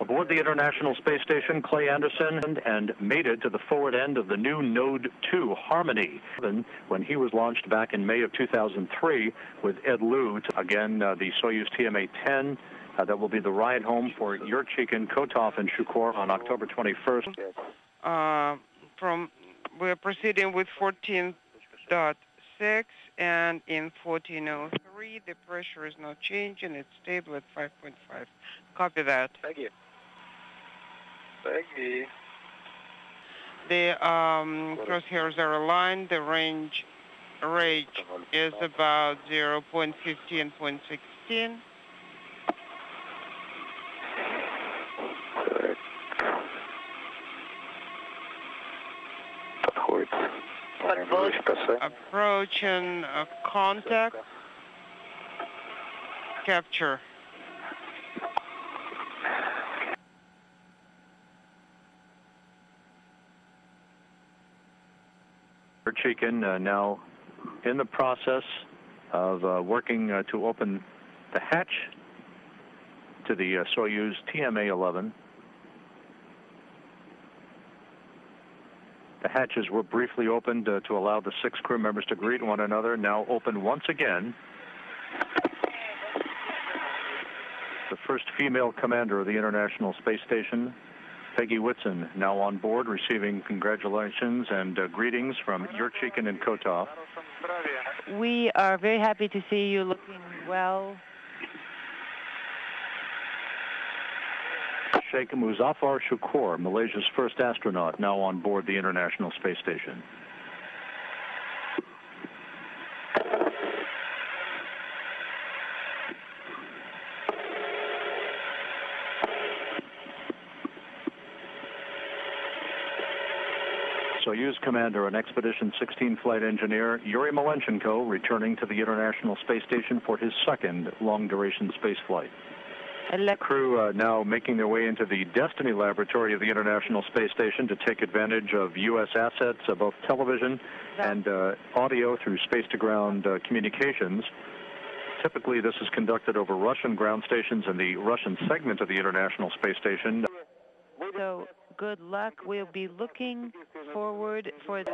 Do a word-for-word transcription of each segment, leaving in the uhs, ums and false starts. Aboard the International Space Station, Clay Anderson and made it to the forward end of the new Node two Harmony when he was launched back in May of two thousand three with Ed Lu. Again, uh, the Soyuz T M A ten. Uh, that will be the ride home for Yurchikhin, Kotov, and Shukor on October twenty-first. Uh, from we're proceeding with fourteen point six, and in fourteen point oh three, the pressure is not changing. It's stable at five point five. Copy that. Thank you. Thank you. The um, crosshairs are aligned. The range range is about zero point one five, zero point one six. Approach and uh, contact. Capture. Yurchikhin uh, now in the process of uh, working uh, to open the hatch to the uh, Soyuz T M A eleven. The hatches were briefly opened uh, to allow the six crew members to greet one another, now open once again. The first female commander of the International Space Station, Peggy Whitson, now on board, receiving congratulations and uh, greetings from Yurchikhin and Kotov. We are very happy to see you looking well. Sheikh Muzaffar Shukor, Malaysia's first astronaut, now on board the International Space Station. Soyuz Commander and Expedition sixteen Flight Engineer Yuri Malenchenko returning to the International Space Station for his second long-duration spaceflight. The crew uh, now making their way into the Destiny Laboratory of the International Space Station to take advantage of U S assets, uh, both television and uh, audio through space-to-ground uh, communications. Typically, this is conducted over Russian ground stations and the Russian segment of the International Space Station. So, good luck. We'll be looking forward for the...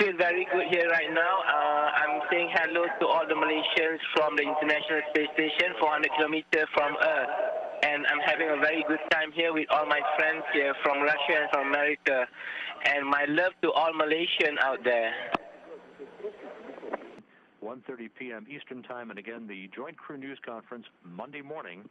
I feel very good here right now. Uh, I'm saying hello to all the Malaysians from the International Space Station, four hundred kilometers from Earth. And I'm having a very good time here with all my friends here from Russia and from America. And my love to all Malaysians out there. one thirty p m Eastern Time, and again, the Joint Crew News Conference Monday morning.